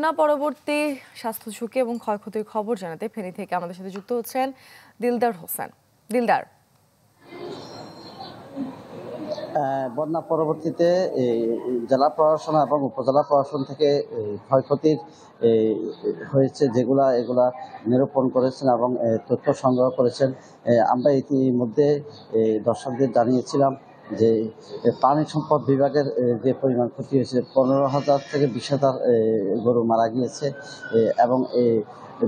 বন্যা পরবর্তী স্বাস্থ্য ঝুঁকি এবং ক্ষয়ক্ষতির খবর জানাতে ফেনী থেকে আমাদের সাথে যুক্ত হচ্ছেন দিলদার হোসেন। দিলদার, বন্যা পরবর্তীতে জেলা প্রশাসন এবং উপজেলা প্রশাসন থেকে ক্ষয়ক্ষতির হয়েছে যেগুলা এগুলা নিরূপণ করেছেন এবং তথ্য সংগ্রহ করেছেন। আমরা ইতিমধ্যে দর্শকদের জানিয়েছিলাম যে পানি সম্পদ বিভাগের যে পরিমাণ ক্ষতি হয়েছে 15,000 থেকে 20,000 গরু মারা গিয়েছে এবং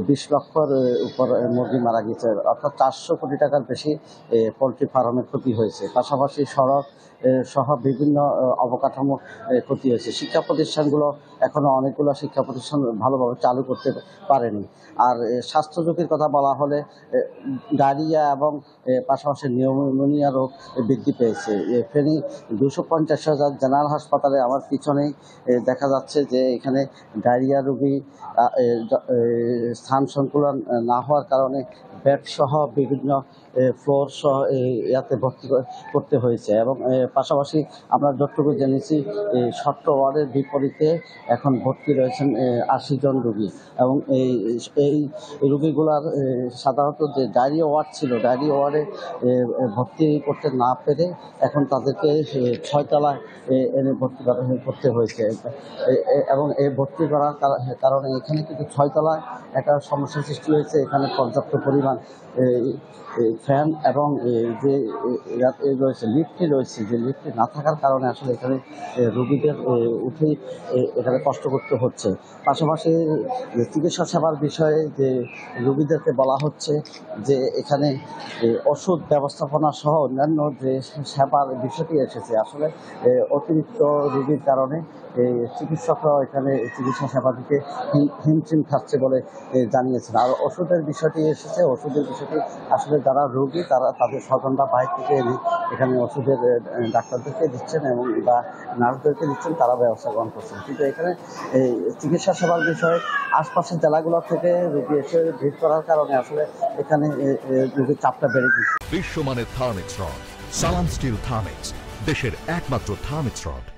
20 লক্ষর উপর মুরগি মারা গিয়েছে, অর্থাৎ 400 কোটি টাকার বেশি পোলট্রি ফার্মের ক্ষতি হয়েছে। পাশাপাশি সড়ক সহ বিভিন্ন অবকাঠামো ক্ষতি হয়েছে। শিক্ষা প্রতিষ্ঠানগুলো এখনও অনেকগুলো শিক্ষা প্রতিষ্ঠান ভালোভাবে চালু করতে পারেনি। আর স্বাস্থ্য ঝুঁকির কথা বলা হলে ডায়রিয়া এবং পাশাপাশি নিউমোনিয়া রোগ বৃদ্ধি পেয়েছে। ফেনী 250,000 জেনারেল হাসপাতালে আমার পিছনেই দেখা যাচ্ছে যে এখানে ডায়রিয়া রোগী স্থান সংকুলন না হওয়ার কারণে বেড সহ বিভিন্ন ফ্লোর সহ ইয়াতে ভর্তি করতে হয়েছে। এবং পাশাপাশি আমরা যতটুকু জেনেছি 17 ওয়ার্ডের বিপরীতে এখন ভর্তি রয়েছেন 80 জন রুগী এবং এই রুগীগুলার সাধারণত যে ডায়রিয়া ওয়ার্ড ছিল ডায়রিয়া ওয়ার্ডে ভর্তি করতে না পেরে এখন তাদেরকে 6 তলায় এনে ভর্তি করতে হয়েছে। এবং এই ভর্তি করার কারণে এখানে কিন্তু 6 তলায় একটা সমস্যা সৃষ্টি হয়েছে। এখানে পর্যাপ্ত পরিমাণ ফ্যান এবং যে রয়েছে লিফটটি রয়েছে, যে লিফটটি না থাকার কারণে আসলে এখানে রোগীদের উঠেই এখানে কষ্ট করতে হচ্ছে। পাশাপাশি চিকিৎসা সেবার বিষয়ে যে রোগীদেরকে বলা হচ্ছে যে এখানে ওষুধ ব্যবস্থাপনা সহ অন্যান্য যে সেবার বিষয়টি এসেছে আসলে অতিরিক্ত রোগীর কারণে চিকিৎসকরাও এখানে চিকিৎসা সেবা দিতে হিমশিম খাচ্ছে বলে জানিয়েছেন। আর ওষুধের বিষয়টি এসেছে, ওষুধের বিষয়টি আসলে যারা রোগী তারা তাদের স্বজনরা বাইরে থেকে এনে এখানে ওষুধের ডাক্তারদেরকে দিচ্ছেন এবং বা নার্সদেরকে দিচ্ছেন, তারা ব্যবস্থা গ্রহণ করছেন। কিন্তু এখানে চিকিৎসা সেবার বিষয়ে আশপাশের জেলাগুলো থেকে রোগী এসে ভিড় করার কারণে আসলে এখানে রোগীর চাপটা বেড়ে গেছে। বিশ্বমানের Thermex rod, Salam steel Thermex, দেশের একমাত্র থার্মিক্স রড।